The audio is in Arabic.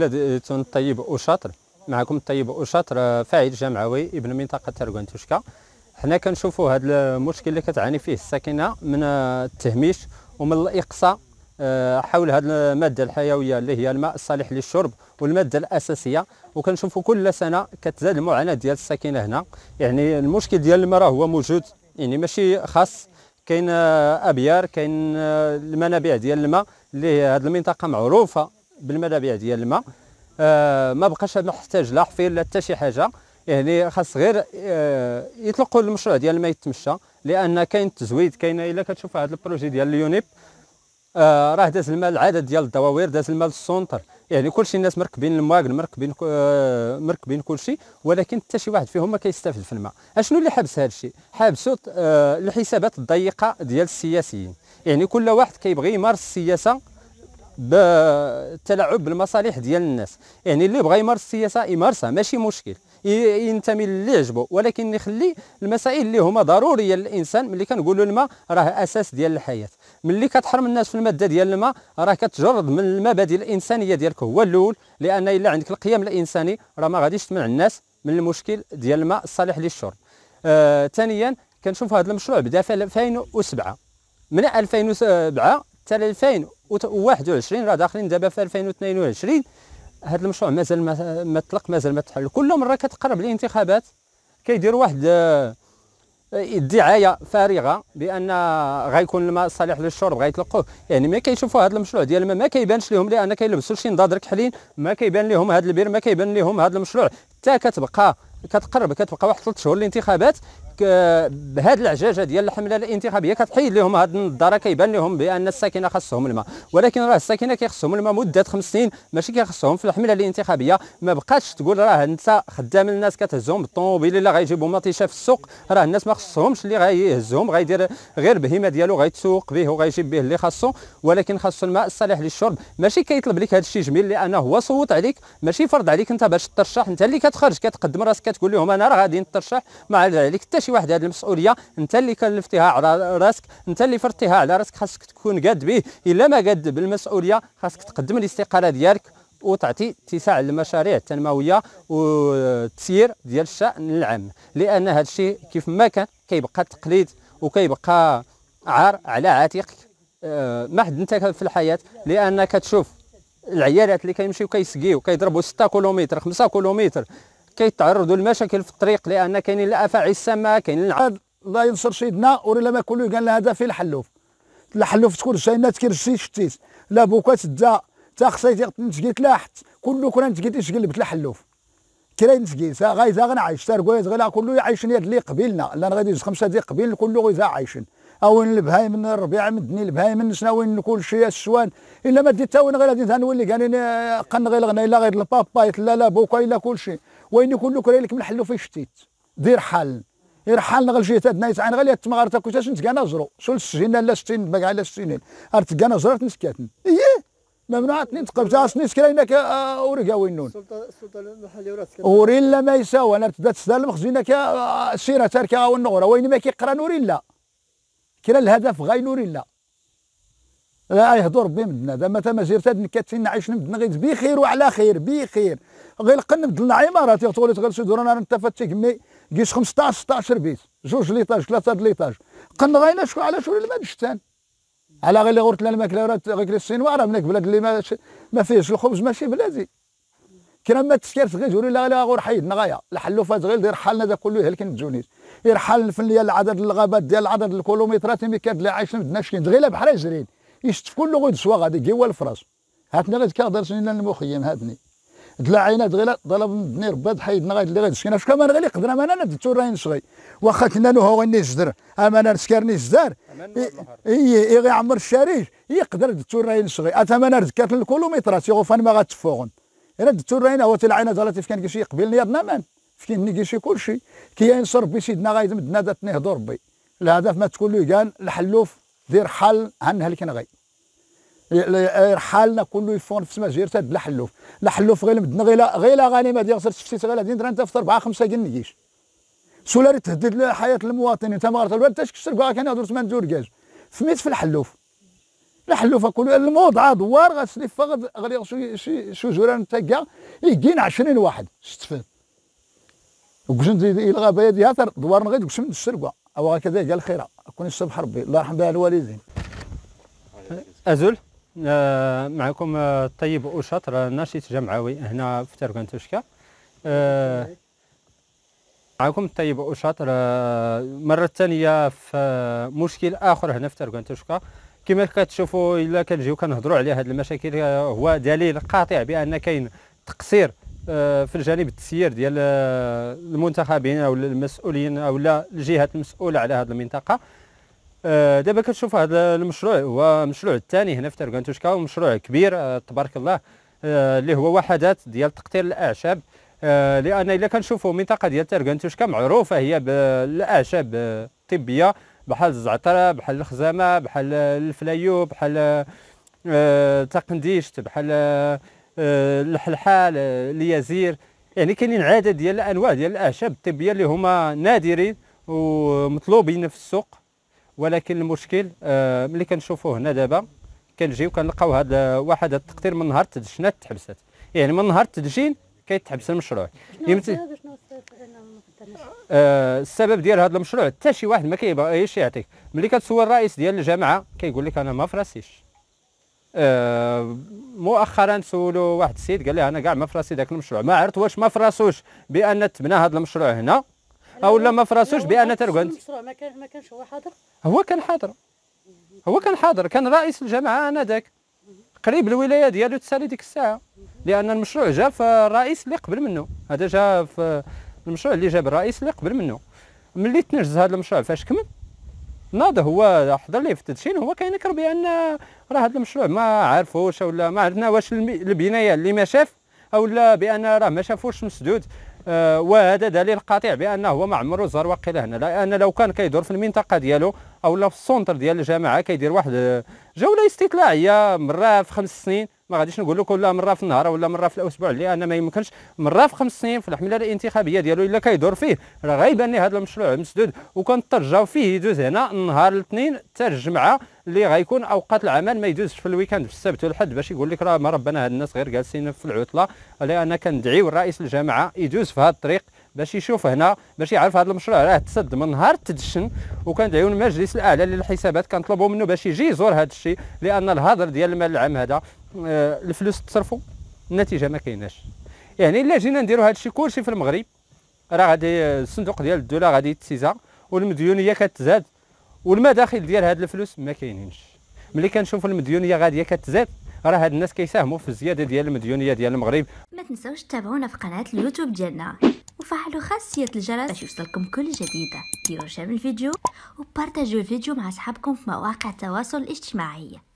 بلاد تون الطيب أوشاطر. معكم الطيب أوشاطر فاعل جمعوي ابن منطقة تركون توشكا. حنا كنشوفوا هذا المشكل اللي كتعاني فيه الساكنة من التهميش ومن الإقصاء حول هذه المادة الحيوية اللي هي الماء الصالح للشرب والمادة الأساسية، وكنشوفوا كل سنة كتزاد المعاناة ديال الساكنة هنا. يعني المشكل ديال الماء هو موجود، يعني ماشي خاص، كاين أبيار، كاين المنابع ديال الماء اللي هذه المنطقة معروفة بالمنابع ديال الماء. ما بقاش محتاج لا حفير لا حتى شي حاجة، يعني خاص غير يطلقوا المشروع ديال ما يتمشى، لأن كاين التزويد. كاين إلا كتشوف هذا البروجي ديال اليونيب راه داز المال العدد ديال الدواوير، داز المال السونتر، يعني كلشي الناس مركبين المواقن، مركبين كلشي، ولكن حتى شي واحد فيهم ما كيستافد في الماء. اشنو اللي حبس هذا الشيء؟ حابسو الحسابات الضيقه ديال السياسيين. يعني كل واحد كيبغي يمارس السياسه بالتلاعب بالمصالح ديال الناس. يعني اللي بغى يمارس السياسه يمارسها، ماشي مشكل، ينتمي للي عجبو، ولكن يخلي المسائل اللي هما ضروريه للانسان. ملي كنقولوا الماء راه اساس ديال الحياه، ملي كتحرم الناس في الماده ديال الماء راه كتجرد من المبادئ الانسانيه ديالك هو الاول، لان الا عندك القيم الانساني راه ما غاديش تمنع الناس من المشكل ديال الماء الصالح للشرب. ثانيا كنشوف هذا المشروع بدا في 2007، من 2007 حتى 2021 راه داخلين دابا في 2022. هذا المشروع مازال ما طلق، مازال ما تحل. كل مره كتقرب الانتخابات كيدير واحد الدعايه فارغه بان غيكون الماء صالح للشرب غيطلقوه. يعني ملي كيشوفوا هذا المشروع ديال الماء ما كيبانش لهم، لان كيلبسوا شي نضاضر كحلين، ما كيبان لهم هذا البير، ما كيبان لهم هذا المشروع، حتى كتبقى واحد 3 شهور الانتخابات. بهذه العجاجه ديال الحمله الانتخابيه كتحيد لهم هذه النظاره، كيبان لهم بان الساكنه خاصهم الماء، ولكن راه الساكنه كيخصهم الماء مده 5 سنين، ماشي كيخصهم في الحمله الانتخابيه. ما بقاتش تقول راه انت خدام الناس كتهزهم بالطوموبيل الا غيجيبوا مطيشه في السوق. راه الناس ما خصهمش، اللي غيهزهم غيدير غير بهيمه ديالو غيتسوق به وغيجيب به اللي خاصو، ولكن خاصو الماء الصالح للشرب. ماشي كيطلب لك هذا الشيء جميل، لانه هو صوت عليك، ماشي فرض عليك انت باش ترشح. انت اللي كتخرج كتقدم راسك كتقول لهم انا راه غادي نترشح، ما عليك حتى واحد. هذه المسؤوليه انت اللي كلفتيها على راسك، انت اللي فرتيها على راسك، خاصك تكون قاد به. الا ما قاد بالمسؤوليه خاصك تقدم الاستقاله ديالك وتعطي اتساع للمشاريع التنمويه والتسيير ديال الشان العام، لان هذا الشيء كيف ما كان كيبقى تقليد وكيبقى عار على عاتقك. ما حد انت في الحياه، لان كتشوف العيالات اللي كيمشيو كيسقيو كيضربوا 6 كيلومتر 5 كيلومتر كيتعرضوا لمشاكل في الطريق، لان كاينين الافاعي السامه، كاينين الله ينصر سيدنا ورلا ما كله قال لنا هذا في الحلوف. الحلوف تكون شاينات كيرشي شتيت لا بوكات دا تا خصيتي نتقيت لاحت كله كنا نتقيتش قلبت الحلوف كي نتقيت غايزا غنعيش تاركويت غير كله يعيشني هاد اللي قبيلنا، لا غادي 5 ديال قبيل كله غيزا عايشين اوين البهايم من الربيع مدني البهايم من شناوين كلشي السوان. الا ما ديت تا وين غير غادي تنولي كانين قن غير الغنى الا غير البابا لا بوكا الا كلشي وين يكون كريلك من الحلو في شتيت دير حل غير حل غير جيت هاد نايت عين غير تما غير تاكوتاش نتكانا زرو شو السجين لا 60 باقي على 60 غير تكانا زرو نسكاتن ايه ممنوع نتقبتا سنيت كريناك ورقاوي النون السلطه المحليه وراسك وريلا ما يساوي انا تبدا تسال مخزينك السيره تاركه والنغره وين ما كيقرا نوريلا كلا الهدف غير نوريلا لا يهضر ربي مدنا دابا تما زيرت هاد نكاتين عايشين مدنا غير بخير وعلى خير بخير غير القنب ديال العمارات تولي غير سدور انا نتفات تيكمي كيش 15 بيت 2 ليطاج 3 ليطاج قن غاينا شكون على شغل المدشتان على غير اللي غورت لنا الماكله غير كلي الصينوار راه منك بلاد اللي ما فيهش الخبز ماشي بلادي كنا ما تسكرت غير جوري لا غور حيدنا غايا الحلوفات غير دير حالنا دا كله يهلك التونيس يرحل في ديال العدد الغابات ديال العدد الكيلومترات اللي كاد اللي عايشين مدنا شكين غير بحال جرين يشتف كله غير سوا غادي كيوا الفراس هاتنا غير كهضر سنين المخيم هاتني دلعينا دغيا طلب مدني ربي حيدنا غير اللي غيشكينا شكون ما غير قدرنا ما انا دتو راهي نشغي واخا كنا نهو غني الجدر اما انا نسكرني الجدار اي غير عمر الشريج يقدر دتو راهي نشغي اتمنى رزكات الكيلومترات يغوفان ما غاتفوغن الا دتو راهي هو تلعينا زلاتي فكان كيشي قبل لي ضنامان فكيني كيشي كلشي كينصر ربي سيدنا غايد مدنا داتني هضر ربي الهدف ما تكون له كان الحلوف دير حل عن هلكنا غي رحالنا كله يفون في سما جير تاد الحلوف الحلوف غير مدنا غير غنيمه ديال خسرت شفتي غير غادي انت في 4-5 كنيش سولاري تهدد حياه المواطن انت ما غتلوش تاش كسر كاع كان هضرت ما ندور كاج فميت في الحلوف الحلوفه كله الموض عاد وارغ سليف غادي شي جيران تا كاع يكين 20 واحد شتفات وكشن زيد الغابه هذه هاتر دوار نغيد وكشن الشرقه او هكذا كاع الخيره كون يصبح ربي الله يرحم بها الوالدين. ازول معكم الطيب أوشطر ناشط جمعوي هنا في تركان تشكى. معكم الطيب أوشطر مرة ثانية في مشكل آخر هنا في تركان تشكى. كما كتشوفوا إلا كنجيو كنهضروا على هذه المشاكل هو دليل قاطع بأن كاين تقصير في الجانب التسيير ديال المنتخبين أو المسؤولين أو الجهات المسؤولة على هذه المنطقة. دابا كتشوف هذا المشروع هو المشروع الثاني هنا في تركان تشكا ومشروع كبير تبارك الله اللي هو وحدات ديال تقطير الاعشاب لان الا كنشوفوا منطقه ديال تركان تشكا معروفه هي بالاعشاب الطبيه بحال الزعتر بحال الخزامه بحال الفلايو بحال التقنديشت بحال الحلحال اليازير يعني كاينين عدد ديال الانواع ديال الاعشاب الطبيه اللي هما نادرين ومطلوبين في السوق ولكن المشكل ملي كنشوفوه هنا دابا كنجيو كنلقاو هذا واحد التقطير من نهار تدشنات تحبسات يعني من نهار التدشين كيتحبس المشروع. السبب ديال هذا المشروع حتى شي واحد ما كيبغيش يعطيك ملي كتسول الرئيس ديال الجامعه كيقول لك انا ما فراسيش. مؤخرا سولوا واحد السيد قال لي انا كاع ما فراسي ذاك المشروع ما عرفت واش ما فراسوش بان تبنى هذا المشروع هنا او لا ما فراسوش بان تركان المشروع ما كانش هو حاضر. هو كان حاضر كان رئيس الجامعه انذاك قريب الولايه ديالو تسالي ديك الساعه لان المشروع جا في الرئيس اللي قبل منه هذا جا في المشروع اللي جاب الرئيس اللي قبل منه. ملي تنجز هذا المشروع فاش كمل ناض هو حضر ليه في التدشين هو كينكر بان راه هذا المشروع ما عارفوش ولا ما عرفنا واش البنايه اللي ما شاف او لا بان راه ما شافوش مسدود. وهذا دليل قاطع بانه هو ما عمرو زار واقيلا هنا لان لو كان كيدور في المنطقه ديالو او لا في السونتر ديال الجامعه كيدير واحد جوله استطلاعيه مره في 5 سنين ما غاديش نقول لك ولا مره في النهار ولا مره في الاسبوع لان ما يمكنش مره في 5 سنين في الحمله الانتخابيه ديالو الا كيدور فيه راه غيبان لي هذا المشروع مسدود وكنترجاو فيه يدوز هنا نهار الاثنين حتى الجمعه اللي غيكون اوقات العمل ما يدوزش في الويكاند في السبت والحد باش يقول لك راه ما ربنا هاد الناس غير جالسين في العطله. لان كندعيو الرئيس الجامعه يدوز في هذا الطريق باش يشوف هنا باش يعرف هذا المشروع راه تسد من نهار تدشن وكندعيو المجلس الاعلى للحسابات كنطلبوا منه باش يجي يزور هذا الشيء لان الهدر ديال المال العام هذا الفلوس تصرفوا النتيجه ما كايناش. يعني الا جينا نديروا هذا الشيء كلشي في المغرب راه غادي الصندوق ديال الدوله غادي يتسع والمديونيه كتزاد والمداخل ديال هاد الفلوس ما كاينينش. ملي كنشوفوا المديونيه غاديه كتزاد راه هاد الناس كيساهموا في الزياده ديال المديونيه ديال المغرب. ما تنساوش تابعونا في قناه اليوتيوب ديالنا وفعلوا خاصيه الجرس باش يوصلكم كل جديد. ديروا شير الفيديو وبارطاجيو الفيديو مع اصحابكم في مواقع التواصل الاجتماعي.